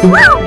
Woo!